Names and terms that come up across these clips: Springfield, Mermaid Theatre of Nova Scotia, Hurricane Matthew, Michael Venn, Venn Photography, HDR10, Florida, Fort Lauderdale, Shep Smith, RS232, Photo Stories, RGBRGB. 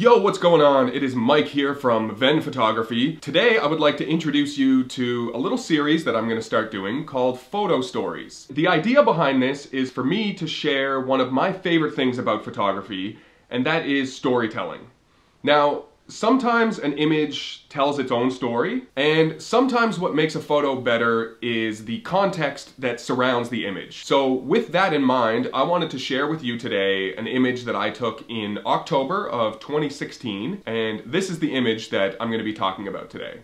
Yo, what's going on? It is Mike here from Venn Photography. Today I would like to introduce you to a little series that I'm going to start doing called Photo Stories. The idea behind this is for me to share one of my favorite things about photography, and that is storytelling. Now, sometimes an image tells its own story, and sometimes what makes a photo better is the context that surrounds the image. So with that in mind, I wanted to share with you today an image that I took in October of 2016, and this is the image that I'm going to be talking about today.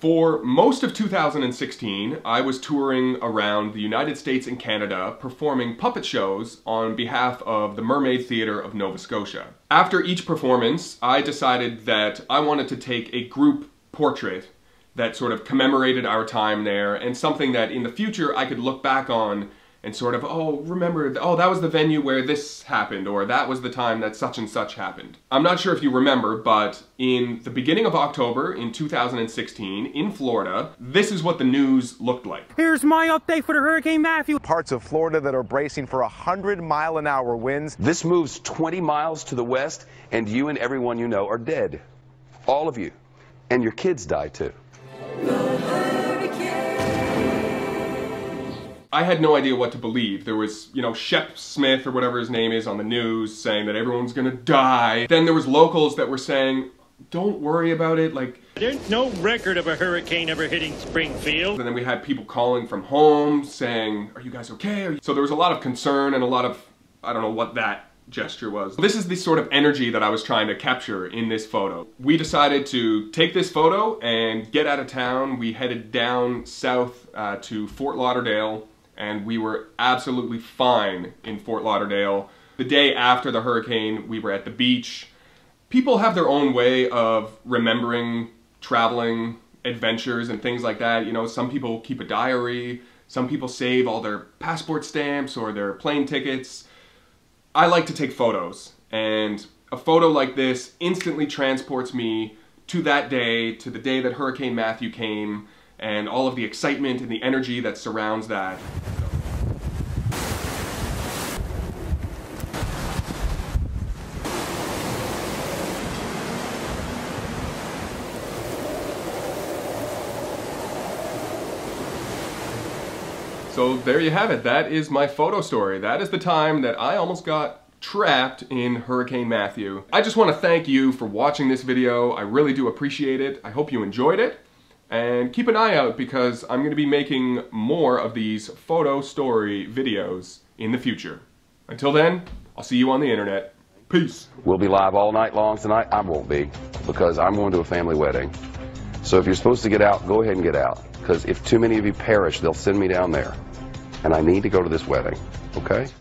For most of 2016, I was touring around the United States and Canada performing puppet shows on behalf of the Mermaid Theatre of Nova Scotia. After each performance, I decided that I wanted to take a group portrait that sort of commemorated our time there, and something that in the future I could look back on and sort of, oh, remember, oh, that was the venue where this happened, or that was the time that such and such happened. I'm not sure if you remember, but in the beginning of October in 2016, in Florida, this is what the news looked like. Here's my update for the Hurricane Matthew. Parts of Florida that are bracing for 100-mile-an-hour winds. This moves 20 miles to the west, and you and everyone you know are dead. All of you. And your kids die, too. I had no idea what to believe. There was, you know, Shep Smith or whatever his name is on the news saying that everyone's gonna die. Then there was locals that were saying, don't worry about it, like... There's no record of a hurricane ever hitting Springfield. And then we had people calling from home saying, are you guys okay? So there was a lot of concern and a lot of, I don't know what that gesture was. This is the sort of energy that I was trying to capture in this photo. We decided to take this photo and get out of town. We headed down south to Fort Lauderdale. And we were absolutely fine in Fort Lauderdale. The day after the hurricane, we were at the beach. People have their own way of remembering traveling adventures and things like that. You know, some people keep a diary, some people save all their passport stamps or their plane tickets. I like to take photos, and a photo like this instantly transports me to that day, to the day that Hurricane Matthew came, and all of the excitement and the energy that surrounds that. So there you have it. That is my photo story. That is the time that I almost got trapped in Hurricane Matthew. I just want to thank you for watching this video. I really do appreciate it. I hope you enjoyed it. And keep an eye out, because I'm going to be making more of these photo story videos in the future. Until then, I'll see you on the internet. Peace. We'll be live all night long tonight. I won't be, because I'm going to a family wedding. So if you're supposed to get out, go ahead and get out. Because if too many of you perish, they'll send me down there. And I need to go to this wedding, okay?